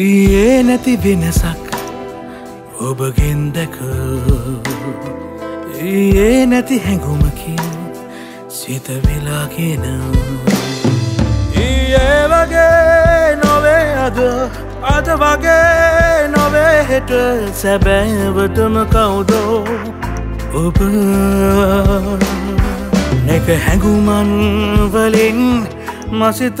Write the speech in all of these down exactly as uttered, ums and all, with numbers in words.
ඊයේ නැති වෙනසක් ඔබගෙන් දැක ඊයේ නැති හැඟුමකින් සිත වෙලා ගෙන ඊයේ වගේ නොවේ අද අද වගේ නොවේ හෙට සැබෑවටම කවුද ඔබ නැක හැඟුමන් වලින් මසිත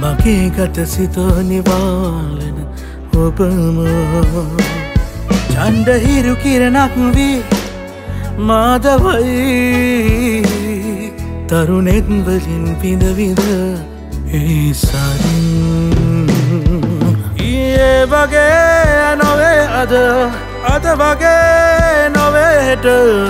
Maki kata sito nivalan obama Chanda hiru kiranak vi madavai Tarunet balin pindavida e sarin Iye bage anove ada Ada bage නොවේට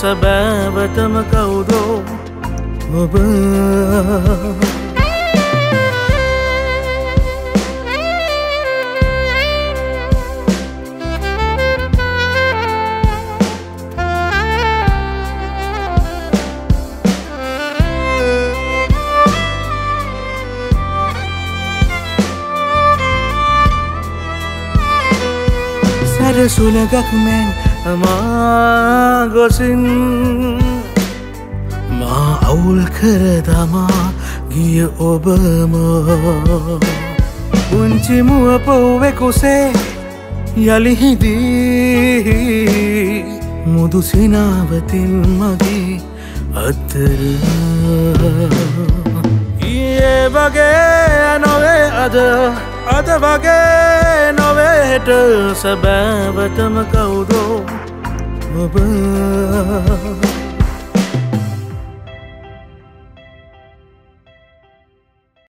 සැබෑවටම කවුද ඔබ සැරසුලගක් මෙන් මා ගොසින් මා අවුල් කර දමා ගිය ඔබම පුංචි මුව පොවේ කුසේ යලි හිදී මුදු සිනාවතින් මගේ අතර ඊයේ වගේ නොවේ අද අද වගේ නොවේ හෙට සැබෑවටම කවුද ඔබ